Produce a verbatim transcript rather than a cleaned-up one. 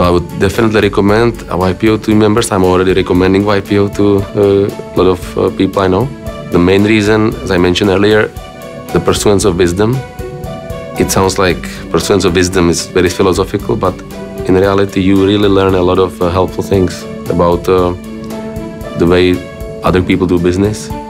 I would definitely recommend Y P O to members. I'm already recommending Y P O to uh, a lot of uh, people I know. The main reason, as I mentioned earlier, the pursuance of wisdom. It sounds like pursuance of wisdom is very philosophical, but in reality you really learn a lot of uh, helpful things about uh, the way other people do business.